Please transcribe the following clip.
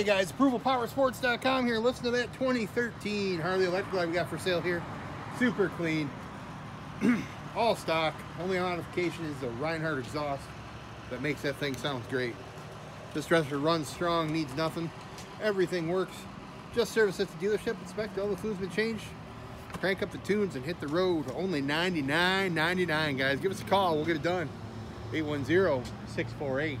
Hey guys, ApprovalPowerSports.com here. Listen to that 2013 Harley Electric we got for sale here. Super clean. All stock. Only modification is the Rinehart exhaust that makes that thing sound great. This dresser runs strong, needs nothing. Everything works. Just service at the dealership, inspect, all the fluids been changed. Crank up the tunes and hit the road. Only $99.99, guys. Give us a call. We'll get it done. 810-648-9500.